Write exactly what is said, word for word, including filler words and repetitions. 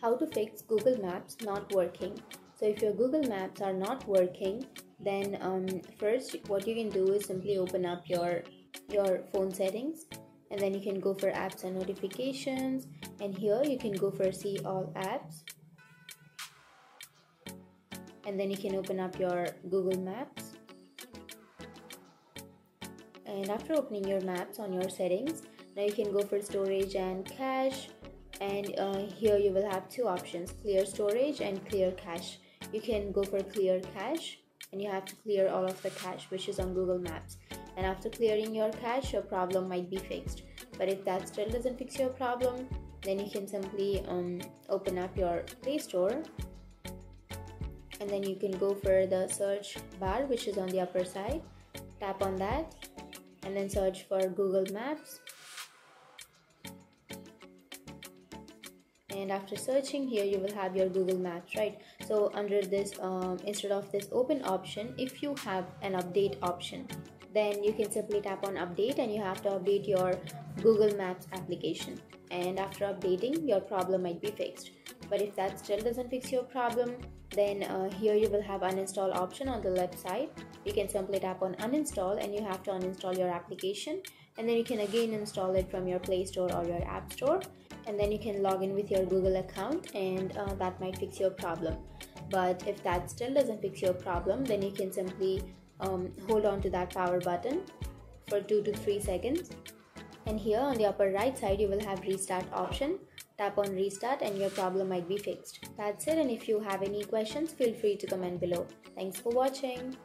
How to fix Google Maps not working. So if your Google Maps are not working, then um, first what you can do is simply open up your your phone settings, and then you can go for apps and notifications, and here you can go for see all apps, and then you can open up your Google Maps. And after opening your maps on your settings, now you can go for storage and cache, and uh, here you will have two options, clear storage and clear cache. You can go for clear cache, and you have to clear all of the cache which is on Google Maps, and after clearing your cache your problem might be fixed. But if that still doesn't fix your problem, then you can simply um, open up your Play Store, and then you can go for the search bar which is on the upper side, tap on that, and then search for Google Maps. And after searching, here you will have your Google Maps, right? So under this, um, instead of this open option, if you have an update option, then you can simply tap on update, and you have to update your Google Maps application. And after updating, your problem might be fixed. But if that still doesn't fix your problem, then uh, here you will have uninstall option on the left side. You can simply tap on uninstall, and you have to uninstall your application, and then you can again install it from your Play Store or your App Store, and then you can log in with your Google account, and uh, that might fix your problem. But if that still doesn't fix your problem, then you can simply um, hold on to that power button for two to three seconds, and here on the upper right side you will have restart option. Tap on restart, and your problem might be fixed. That's it, and if you have any questions, feel free to comment below. Thanks for watching.